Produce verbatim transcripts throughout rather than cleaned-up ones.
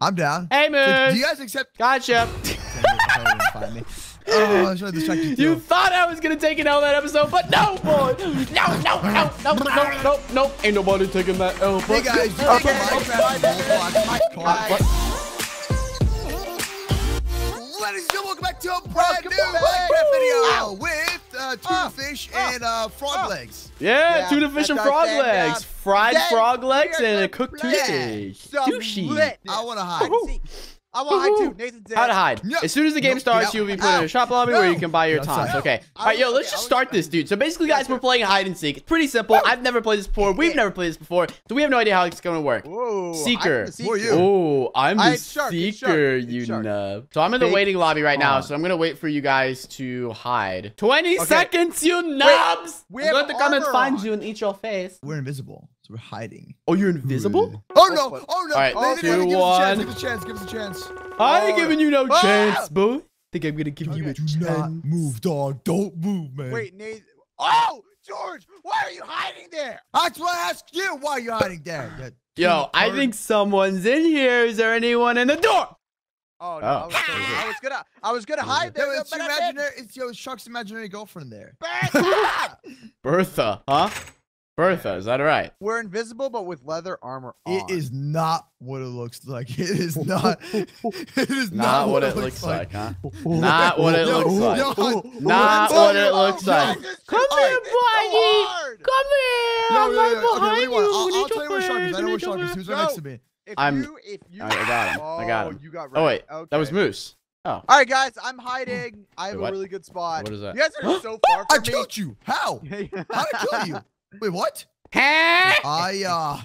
I'm down. Hey, Moose. Do you guys accept? Gotcha. Oh, I was really distracted too. You thought I was going to take an L that episode, but no, boy. No, no, no, no, no, no, no. Ain't nobody taking that L. But hey, guys. You think Minecraft Minecraft. Ladies and gentlemen, welcome back to a brand new Minecraft video with uh, tuna fish and uh, frog legs. Yeah, tuna fish and frog legs. Fried frog legs and a cooked tuna fish. Douchey. I want to hide. I want to hide too. Nathan's dead. How to hide. Yep. As soon as the game nope. starts, you'll be put in a shop lobby no. where you can buy your no, taunts. Okay. All right, yo, let's just start this, dude. So basically, guys, we're playing hide and seek. It's pretty simple. I've never played this before. We've never played this before. So we have no idea how it's going to work. Whoa, Seeker. Oh, I'm the Seeker, you nub. So I'm in the waiting lobby right now, so I'm going to wait for you guys to hide. twenty seconds, you nubs. I'm going to come and find you and eat your face. We're invisible. So we're hiding. Oh, you're invisible? Oh, no. Oh, no. All right, oh, two, one. Give us a chance. Give us a chance. Give us a chance. I ain't giving you no ah! chance, boo. Think I'm going to give okay. you a chance. Do not move, dog. Don't move, man. Wait, Nate. Oh, George, why are you hiding there? That's what I asked you. Why are you hiding there? That Yo, I think someone's in here. Is there anyone in the door? Oh, no. Oh. I was going to I was gonna hide there. No, it's, your imaginary, it's your Shark's imaginary girlfriend there. Bertha! Bertha, huh? Bertha, is that all right? We're invisible, but with leather armor on. It is not what it looks like. It is not. It is not, not what it looks like, huh? Not what it looks like. Not what it looks like. Come here, buddy. Come here. I'm right behind you. I'll tell you where Shark is. I know where Shark is. Who's right next to me? I'm. I got him. I got him. Oh wait, that was Moose. Oh. All right, guys, I'm hiding. I have a really good spot. What is that? You guys are so far from me. I killed you. How? How did I kill you? Wait, what? Hey! I, uh...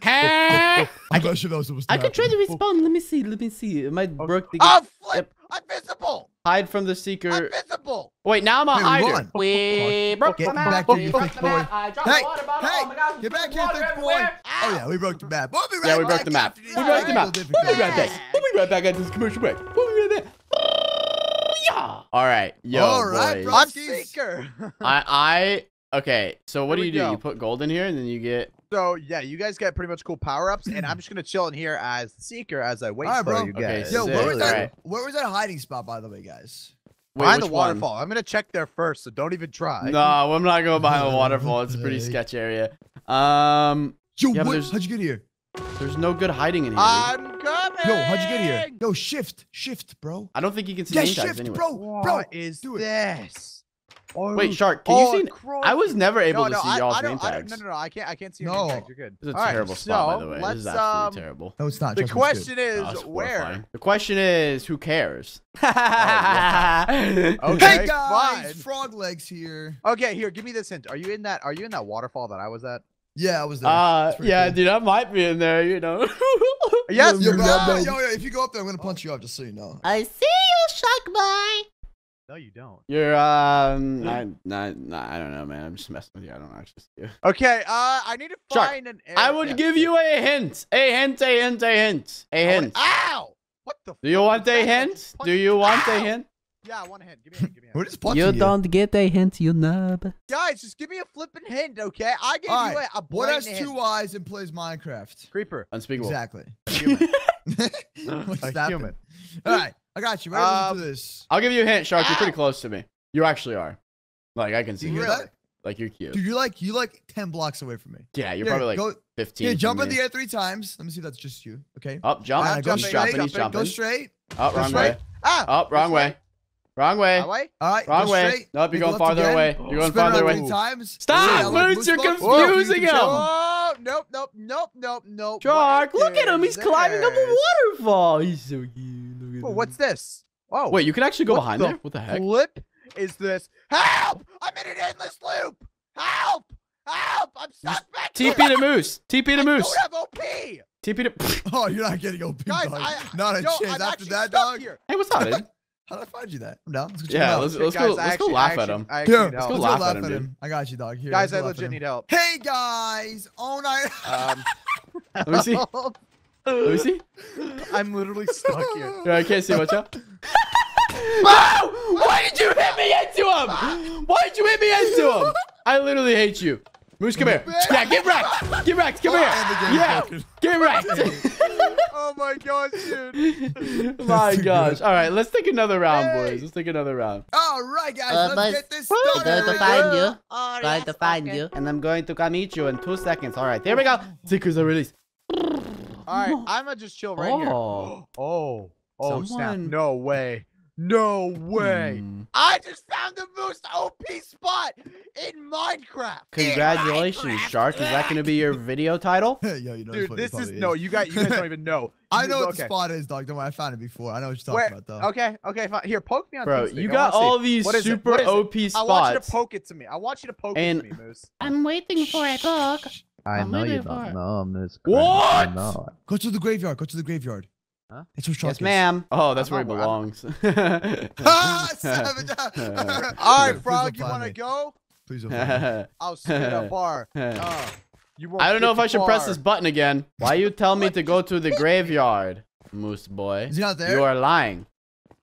Hey! I can try to respawn. Let me see. Let me see. Am I broke the game? Oh, flip! I'm visible! Hide from the Seeker. I'm visible! Wait, now I'm a hider. We broke the map. Hey! Hey! Get back here, thick boy! Oh, yeah, we broke the map. We'll be right back. Yeah, we broke the map. We broke the map. We'll be right back. We'll be right back at this commercial break. We'll be right back. Yeah! All right. Yo, all right, bro. I'm Seeker. I... I... Okay, so what do you do? Go. You put gold in here, and then you get... So, yeah, you guys get pretty much cool power-ups, and I'm just going to chill in here as Seeker as I wait right, for bro. you guys. Okay, Yo, where was, that, right. where was that hiding spot, by the way, guys? Wait, behind the waterfall. One? I'm going to check there first, so don't even try. No, I'm not going behind the waterfall. It's a pretty sketch area. Um, Yo, yeah, what? How'd you get here? There's no good hiding in here. I'm coming! Yo, how'd you get here? Yo, shift. Shift, bro. I don't think you can see yeah, any shift, guys anyway. Bro. What bro, is do it. this? Oh, wait, Shark, can oh, you see? Crow. I was never able no, no, to see y'all's name tags. No, no, no, I can't, I can't see your no. name tags. You're good. This is a All terrible right, spot, so by the way. This is absolutely um, terrible. No, it's not. The question is, oh, where? The question is, who cares? oh, okay, hey, guys, fine. Frog legs here. Okay, here, give me this hint. Are you in that, are you in that waterfall that I was at? Yeah, I was there. Uh, yeah, cool. dude, I might be in there, you know. yes, yo, yo, yo, if you go up there, I'm going to punch you up, just so you know. I see you, Shark boy. No, you don't. You're, um, I, not, not, I don't know, man. I'm just messing with you. I don't actually see you. Okay, uh, I need to find Shark, an area. I would yeah. give you a hint. A hint, a hint, a hint. A hint. Want, ow! What the Do you want a hint? Do you want ow! a hint? Yeah, I want a hint. Give me a hint. Give me a hint. We're just punching you. You don't get a hint, you nub. Guys, just give me a flippin' hint, okay? I gave right. you a, a What has hint. two eyes and plays Minecraft? Creeper. Unspeakable. Exactly. A human. What's a that? Human. All right. I got you. Right um, this. I'll give you a hint, Shark. You're pretty close to me. You actually are. Like I can see you. Really? Like you're cute. Dude, you're like you like ten blocks away from me. Yeah, you're yeah, probably like go, fifteen. Yeah, jump in the air three times. Let me see if that's just you. Okay. Up, jump. Right, go straight. Jumping, he's jumping. Go straight. Up, wrong way. Ah, up, wrong way. Wrong way. way. All right. Wrong way. Straight. Nope, you're going farther again. away. You're going Spin farther away. Times. Stop, Moots. You're confusing him. Oh, nope, nope, nope, nope, nope. Shark, look at him. He's climbing up a waterfall. He's so cute. Whoa, what's this? Oh, wait, you can actually go behind there? What the heck? Flip is this? Help! I'm in an endless loop! Help! Help! I'm stuck back here! T P to Moose! T P to Moose! I don't have O P! T P to... Oh, you're not getting O P, guys, dog. I, not a chance after that, dog. Here. Hey, what's up, dude? How did I find you that? No, let's yeah, let's, let's, guys, go, let's actually, go laugh actually, at him. Actually, yeah, let's go let's laugh, laugh at him, dude. I got you, dog. Here, guys, I legit need help. Hey, guys! Oh, night. Um, let me see. Let me see. I'm literally stuck here. Yeah, I can't see much. Up. Oh! Why did you hit me into him? Why did you hit me into him? I literally hate you. Moose, come here. Yeah, get wrecked. Get wrecked. Come here. Yeah, get wrecked. Oh my gosh, dude. My gosh. All right, let's take another round, hey. boys. Let's take another round. All right, guys. Uh, let's get this started. I'm going to find you. I'm going to find you. And I'm going to come eat you in two seconds. All right, there we go. Seekers are released. All right, I'm going to just chill right oh. here. Oh. Oh, oh snap. No way. No way. Hmm. I just found the most O P spot in Minecraft. Congratulations, Shark. Is that going to be your video title? Yo, you know Dude, this is, is. No, you guys, you guys don't even know. I know what okay. the spot is, dog. Don't worry, I found it before. I know what you're talking Where? about, though. Okay, okay, fine. Here, poke me on Bro, you got all see. these what super O P spots. I want you to poke it to me. I want you to poke and it to me, Moose. I'm waiting for a book. I I'm know you don't know, Moose. What? Go to the graveyard. Go to the graveyard. Huh? It's yes, ma'am. Oh, that's I'm where he belongs. Ah, savage. All right, Frog, you want to go? Please don't. I'll spit a bar. Oh, you won't I don't know if I should bar. press this button again. Why you tell me to go to the graveyard, Moose boy? Is he not there? You are lying.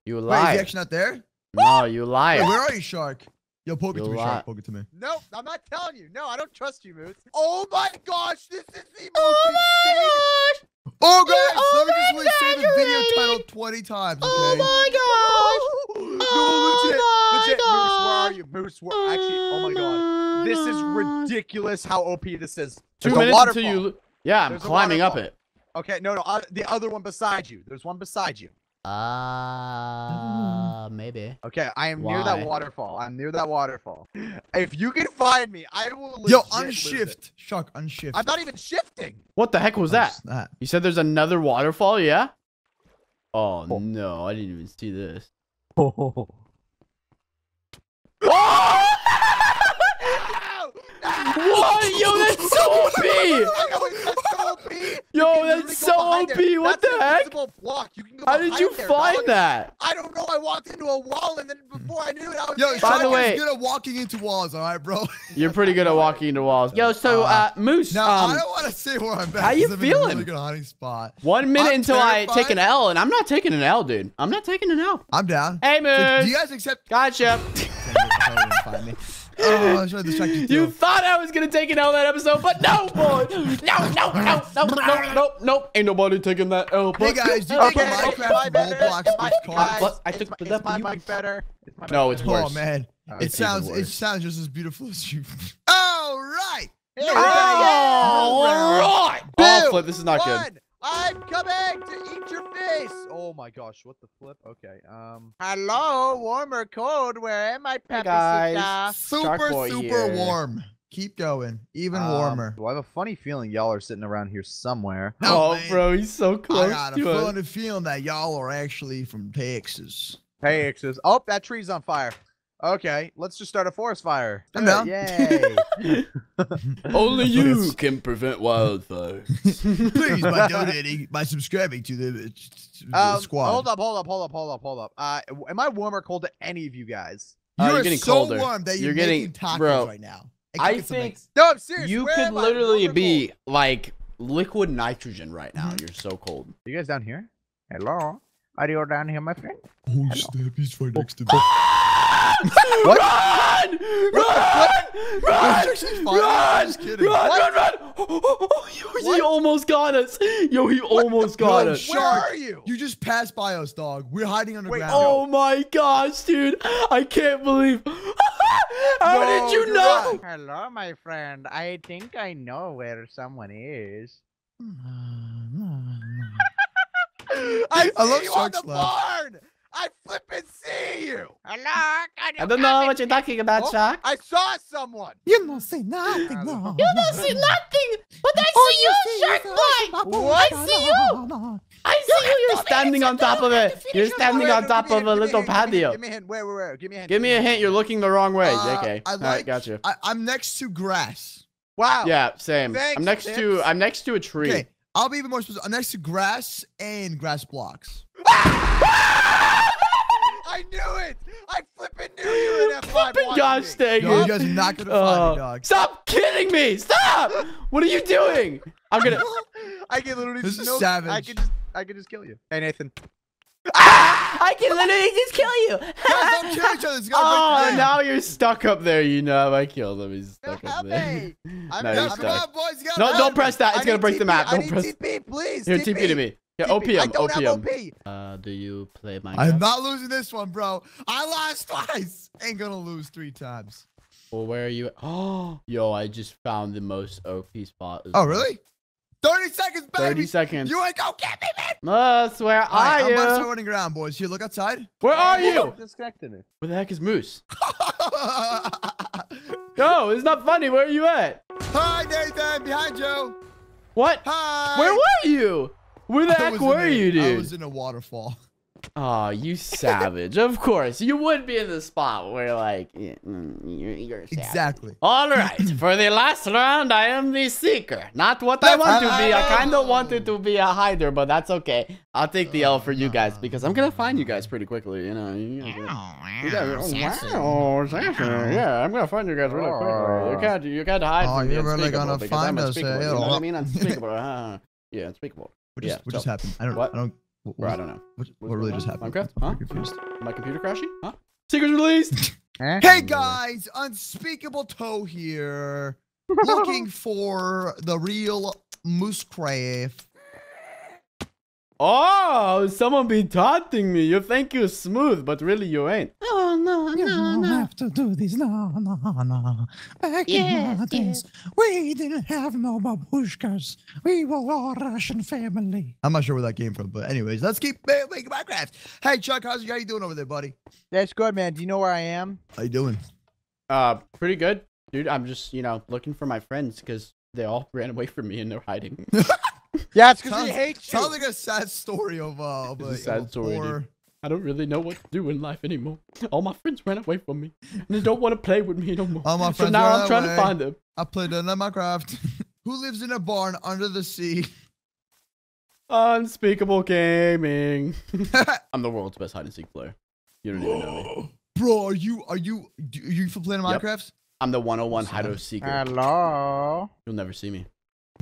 You lie. Wait, is he actually not there? No, you lie. Where are you, Shark? Yo, poke it to me, Shark. Poke it to me. No, I'm not telling you. No, I don't trust you, Moose. Oh my gosh, this is the most oh insane. Oh, guys, oh, let me just say the video title twenty times, okay? Oh, my gosh. No, legit, oh legit. Moose, where are you? Moose, where oh Actually, oh, my God. This is ridiculous how O P this is. Two There's minutes until you... Yeah, There's I'm climbing up it. Okay, no, no, uh, the other one beside you. There's one beside you. Ah, uh, maybe. Okay, I am Why? near that waterfall. I'm near that waterfall. If you can find me, I will. Yo, unshift, Shark, unshift. I'm not even shifting. What the heck was that? that? You said there's another waterfall, yeah? Oh, oh. no, I didn't even see this. Oh! oh! What? Yo, that's so O P! Yo, that's so O P! What the heck? How did you find that? I don't know. I walked into a wall, and then before I knew it, I was. Yo, by the way, you're good at walking into walls, all right, bro. You're pretty good at walking into walls. Yo, so uh, Moose. Now um, I don't want to say where I'm at. How you feeling? Really good hiding spot. One minute I'm until terrified. I take an L, and I'm not taking an L, dude. I'm not taking an L. I'm down. Hey, Moose. So, do you guys accept? Gotcha. Oh, I tried to distract you, too. You thought I was gonna take an L that episode, but no, boy. No, no, no, no, no, no, no. Ain't nobody taking that L. But... Hey guys, you okay. Minecraft my Roblox my my I took it's my mic better. It's my no, it's worse. Oh man, oh, it sounds it sounds just as beautiful as you. All right. Hey, oh, all right. Oh, flip. This is not one. good. I'm coming to eat your face! Oh my gosh, what the flip? Okay, um... Hello, warm or cold? Where am I, Peppa? Hey super, super here. warm. Keep going. Even um, warmer. Well, I have a funny feeling y'all are sitting around here somewhere. Oh, oh bro, he's so close I got to a funny feeling that y'all are actually from Texas. Texas. Oh, that tree's on fire. Okay, let's just start a forest fire. I'm down. Yay. Only you can prevent wildfires. Please, by donating, by subscribing to the, to the um, squad. Hold up, hold up, hold up, hold up, hold up. Uh, am I warm or cold to any of you guys? Uh, you're getting so colder. warm that you're, you're getting tacos bro, right now. I, I think no, I'm serious. You Where could literally be like liquid nitrogen right now. Mm-hmm. You're so cold. Are you guys down here? Hello? Are you all down here, my friend? Oh, snap, he's right next to me. What? Run! Run! Run! Run! Run! Run! Run! Oh, yo, he almost got us. Yo, he what almost got us. Where are you? You just passed by us, dog. We're hiding underground. Oh my gosh, dude! I can't believe. How no, did you know? Not. Hello, my friend. I think I know where someone is. I, I love Shark's laugh. I flippin' see you! Hello? I don't know coming? what you're talking about, oh, Shark. I saw someone! You don't see nothing, no. You don't see nothing! But I oh, see you, you see Shark Boy! What? I see you! I see you! You're standing on top of it! You're standing on top of a little patio. Give me a hint. Where, where, where? Give me a hint. Give me a hint. You're looking the wrong way. Uh, okay. Like, Alright, got you. I, I'm next to grass. Wow. Yeah, same. Thanks, I'm next tips. to I'm next to a tree. Okay. I'll be even more specific. I'm next to grass and grass blocks. I knew it! I flippin' knew you in F five. Gosh dang it. Yo, you guys are not gonna uh, find me, dog. Stop kidding me! Stop! What are you doing? I'm gonna I can literally this just is savage. I can just I can just kill you. Hey Nathan. Ah! I can literally just kill you. Guys, don't kill each other. It's gonna oh, break now you're stuck up there. You know, if I killed him, he's stuck no, up there. I'm no, not, stuck. Come on, boys, no, don't press that. It's I gonna break T P. the map. Don't press. T P, please. Here, T P to me. Yeah, O P M. I don't have O P. Uh, do you play Minecraft? I'm not losing this one, bro. I lost twice. Ain't gonna lose three times. Well, where are you? Oh, yo, I just found the most O P spot. Oh, well. Really? thirty seconds, baby. thirty seconds. You ain't gonna get me, man. That's where right, I am. I'm about to running around, boys. You look outside. Where are you? Disconnecting it. Where the heck is Moose? Yo, it's not funny. Where are you at? Hi, Nathan. Behind you. What? Hi. Where were you? Where the heck were a, you, dude? I was in a waterfall. Oh, you savage. Of course. You would be in the spot where, like, you're, you're exactly. All right. For the last round, I am the seeker. Not what I want to be. I kind of wanted to be a hider, but that's okay. I'll take the L for you guys because I'm going to find you guys pretty quickly. You know, you guys, you guys, wow, yeah, I'm going to find you guys really quickly. You can't, you can't hide oh, from me. You're really going to find us. You know what I mean? Unspeakable. Uh, yeah, unspeakable. What just, yeah, what so, just happened? I don't, what? I don't, what, Bro, I don't know. What, what, what really just happened? Minecraft? Huh? Confused. My computer crashing? Huh? Secrets released! Hey guys, Unspeakable Toe here. Looking for the real Moosecraft. Oh, someone be taunting me. You think you're smooth, but really you ain't. Oh, no, no, you don't no. have to do this. No, no, no. Back yes, in our days, yes. we didn't have no babushkas. We were all Russian family. I'm not sure where that came from, but anyways, let's keep making Minecraft. Hey, Chuck, how's you, how you doing over there, buddy? That's good, man. Do you know where I am? How you doing? Uh, pretty good. Dude, I'm just, you know, looking for my friends because they all ran away from me and they're hiding. Yeah, it's because he hates you. Sounds like a sad story of uh, of, a sad of story, dude. I don't really know what to do in life anymore. All my friends ran away from me, and they don't want to play with me no more. All my friends so now I'm trying way. to find them. I played another Minecraft. Who lives in a barn under the sea? Unspeakable Gaming. I'm the world's best hide and seek player. You don't even know me, bro. Are you? Are you? Are you for playing yep. Minecraft? I'm the one oh one hide and seeker. Hello. You'll never see me.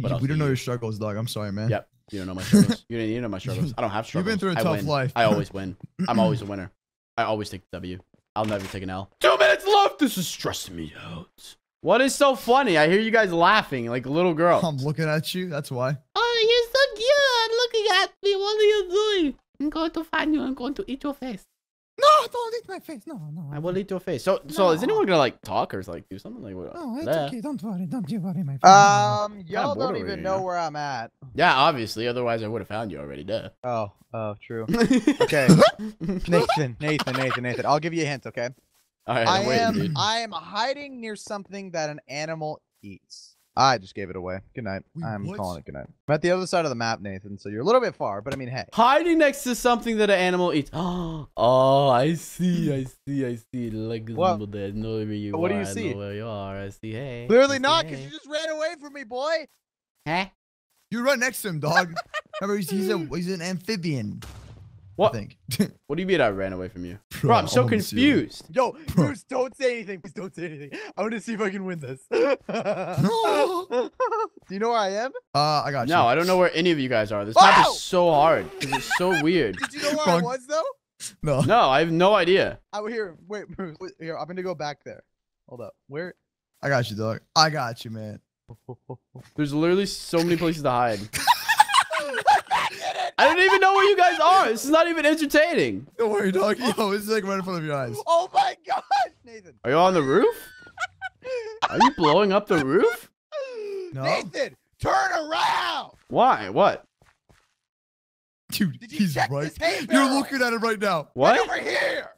But we don't know you. your struggles, dog. I'm sorry, man. Yep. You don't know my struggles. You didn't know my struggles. I don't have struggles. You've been through a I tough win. life. I always win. I'm always a winner. I always take the W. I'll never take an L. Two minutes left. This is stressing me out. What is so funny? I hear you guys laughing like a little girl. I'm looking at you. That's why. Oh, you're so cute. Looking at me. What are you doing? I'm going to find you. I'm going to eat your face. No, don't eat my face. No, no. I will eat your face. So, no. so is anyone gonna like talk or like do something like what? No, it's okay. Don't worry. Don't you worry, my friend. Um, y'all don't even know where I'm at. Yeah, obviously. Otherwise, I would have found you already. Duh. Oh, oh, true. Okay, Nathan, Nathan, Nathan, Nathan. I'll give you a hint. Okay. All right. I'm I am. Waiting, dude. I am hiding near something that an animal eats. I just gave it away. Good night. Wait, I'm what? calling it good night. I'm at the other side of the map, Nathan, so you're a little bit far, but I mean, hey. Hiding next to something that an animal eats. Oh, I see, I see, I see. Like this well, there. No, you what are, do you I see? Where you are. I see, hey. Clearly see, not, because hey. you just ran away from me, boy. Huh? You run next to him, dog. Remember, he's, he's, a, he's an amphibian. What? I think. What do you mean I ran away from you? Bro, Bro I'm so confused. Yo, Bruce, don't say anything. Please don't say anything. I want to see if I can win this. Do you know where I am? Uh, I got you. No, I don't know where any of you guys are. This oh! map is so hard. It's so weird. Did you know where Wrong. I was, though? No. No, I have no idea. I'm here. Wait, Bruce. Wait, here, I'm going to go back there. Hold up. Where? I got you, dog. I got you, man. There's literally so many places to hide. I don't even know where you guys are. This is not even entertaining. Don't worry, dog. Yo, this is like right in front of your eyes. Oh my gosh, Nathan. Are you on the roof? Are you blowing up the roof? No. Nathan, turn around. Why? What? Dude, Did you he's check right. This You're looking at it right now. What? Right over here.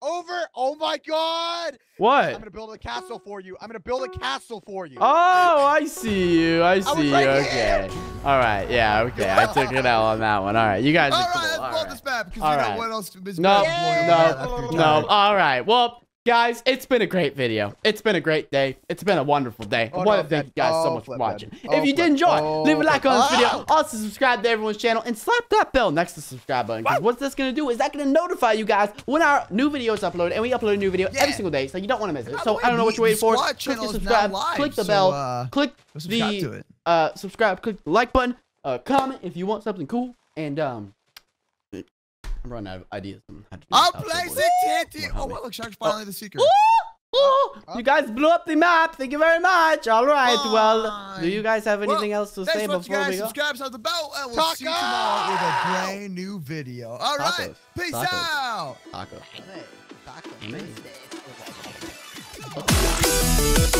Over. Oh my God. What? I'm going to build a castle for you. I'm going to build a castle for you. Oh, I see you. I see I you. Right okay. Here. All right, yeah, okay. I took an L on that one. All right, you guys. All are right, cool. let's blow this map because you know what else is No, no, no. All right, well, guys, it's been a great video. It's been a great day. It's been a wonderful day. I want to thank you guys so much for watching. If you did enjoy, leave a like on this video. Also, subscribe to everyone's channel and slap that bell next to the subscribe button. Because what's this gonna do is that gonna notify you guys when our new videos upload, and we upload a new video every single day, so you don't want to miss it. So I don't know what you're waiting for. Click the subscribe, click the bell, click the. Uh, subscribe, click the like button, uh, comment if you want something cool, and, um, I'm running out of ideas. I'll play it, Tanty! Oh, well, look, Shark's finally the seeker. Oh, oh, you guys blew up the map. Thank you very much. All right. Bye. Well, do you guys have anything well, else to say before guys, we go? Subscribe to the bell, and we'll Taco! see you tomorrow with a brand new video. All right. Tacos. Peace Tacos. out. Taco. Taco. Taco. Taco.